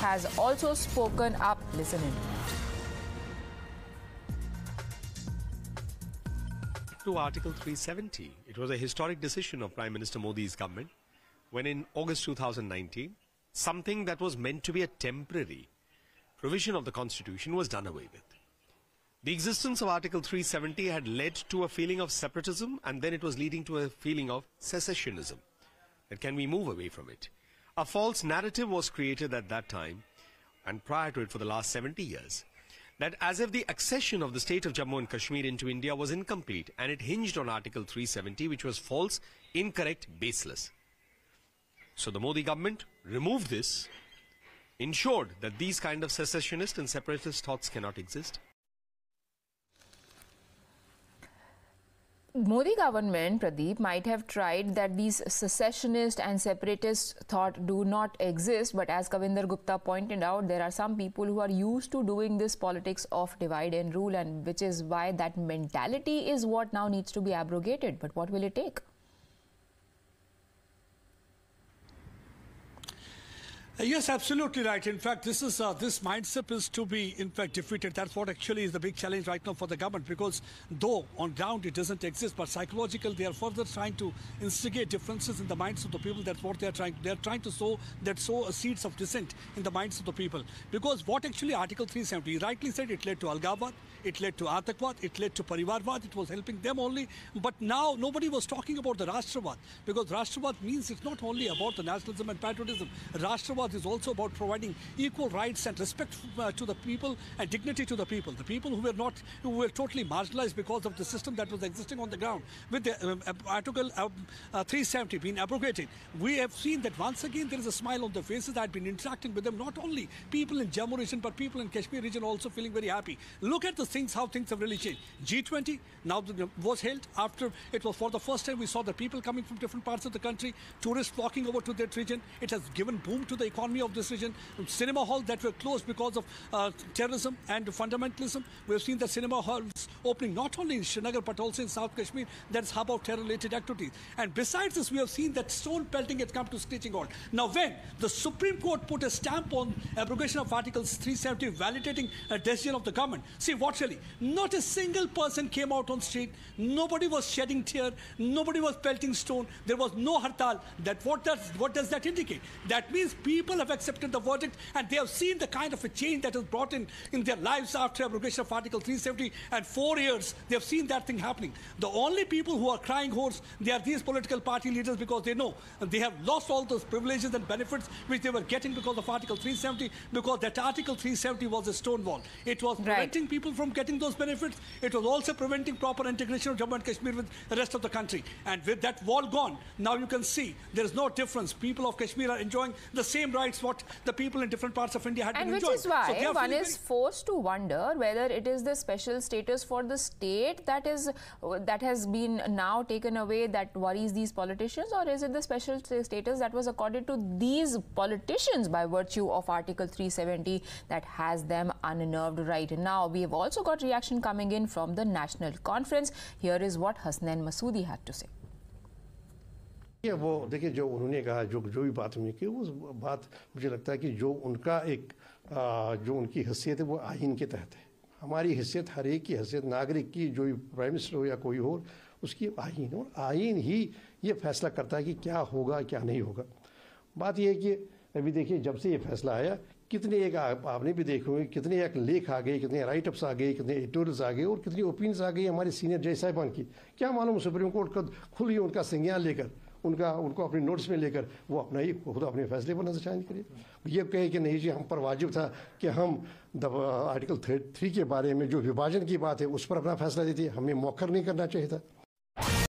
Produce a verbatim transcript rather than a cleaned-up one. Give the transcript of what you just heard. has also spoken up. Listen in. To Article three seventy, it was a historic decision of Prime Minister Modi's government when in August two thousand nineteen, something that was meant to be a temporary provision of the Constitution was done away with. The existence of Article three seventy had led to a feeling of separatism, and then it was leading to a feeling of secessionism. And can we move away from it? A false narrative was created at that time, and prior to it for the last seventy years, that as if the accession of the state of Jammu and Kashmir into India was incomplete, and it hinged on Article three seventy, which was false, incorrect, baseless. So the Modi government removed this, ensured that these kind of secessionist and separatist thoughts cannot exist. Modi government, Pradeep, might have tried that these secessionist and separatist thought do not exist, but as Kavinder Gupta pointed out, there are some people who are used to doing this politics of divide and rule, and which is why that mentality is what now needs to be abrogated. But what will it take? Yes, absolutely right. In fact, this is uh, this mindset is to be, in fact, defeated. That's what actually is the big challenge right now for the government, because though on ground it doesn't exist, but psychological, they are further trying to instigate differences in the minds of the people. That's what they are trying. They are trying to sow that sow seeds of dissent in the minds of the people. Because what actually Article three seventy, you rightly said, it led to Algavad, it led to Atakwad, it led to Parivarwad. It was helping them only. But now nobody was talking about the Rashtravad, because Rashtravad means it's not only about the nationalism and patriotism. Rashtravad is also about providing equal rights and respect uh, to the people and dignity to the people. The people who were not, who were totally marginalized because of the system that was existing on the ground. With the um, Article um, uh, three seventy being abrogated, we have seen that once again there is a smile on their faces. I've been interacting with them, not only people in Jammu region, but people in Kashmir region also feeling very happy. Look at the things, how things have really changed. G twenty now was held after, it was for the first time we saw the people coming from different parts of the country, tourists flocking over to that region. It has given boom to the economy. Economy of this region, cinema halls that were closed because of uh, terrorism and fundamentalism. We have seen the cinema halls opening not only in Srinagar but also in South Kashmir. That's hub of terror-related activities. And besides this, we have seen that stone pelting has come to screeching halt. Now, when the Supreme Court put a stamp on abrogation of Article three seventy, validating a decision of the government, see what really? Not a single person came out on street. Nobody was shedding tear. Nobody was pelting stone. There was no hartal. That what does what does that indicate? That means people have accepted the verdict, and they have seen the kind of a change that is brought in in their lives after abrogation of Article three seventy, and four years they have seen that thing happening. The only people who are crying horse, they are these political party leaders, because they know they have lost all those privileges and benefits which they were getting because of Article three seventy, because that Article three seventy was a stone wall. It was preventing right. people from getting those benefits. It was also preventing proper integration of Jammu and Kashmir with the rest of the country. And with that wall gone, now you can see there is no difference. People of Kashmir are enjoying the same right rights what the people in different parts of India had been enjoying. And which is why so one is forced to wonder whether it is the special status for the state that is that has been now taken away that worries these politicians, or is it the special status that was accorded to these politicians by virtue of Article three seventy that has them unnerved right now? We have also got reaction coming in from the National Conference. Here is what Hasnan Masoodi had to say. ये वो देखिए जो उन्होंने कहा जो जो भी बात उन्होंने की उस बात मुझे लगता है कि जो उनका एक आ, जो उनकी हैसियत है वो आईन के तहत है. हमारी हैसियत हर एक की हैसियत नागरिक की जो प्राइम मिनिस्टर हो या कोई और उसकी आईन, और आईन ही ये फैसला करता है कि क्या होगा क्या नहीं होगा. बात ये है कि अभी देखिए जब से ये फैसला आया कितने एक आप, आपने भी देखे होंगे कितने एक लेख आ गए, कितने राइटअप्स आ गए, कितने एडिटोरियल्स आ गए, और कितनी ओपिनियंस आ गई हमारे सीनियर जज साहिबान की. क्या मालूम सुप्रीम कोर्ट का खुली उनका संज्ञान लेकर उनका उनको अपने नोट्स में लेकर वो अपना ही खुद अपने फैसले पर नजरसानी करिए. ये कहे कि नहीं जी हम पर वाजिब था कि हम आर्टिकल थ्री के बारे में जो विभाजन की बात है उस पर अपना फैसला देती है, हमें मौखर नहीं करना चाहिए था.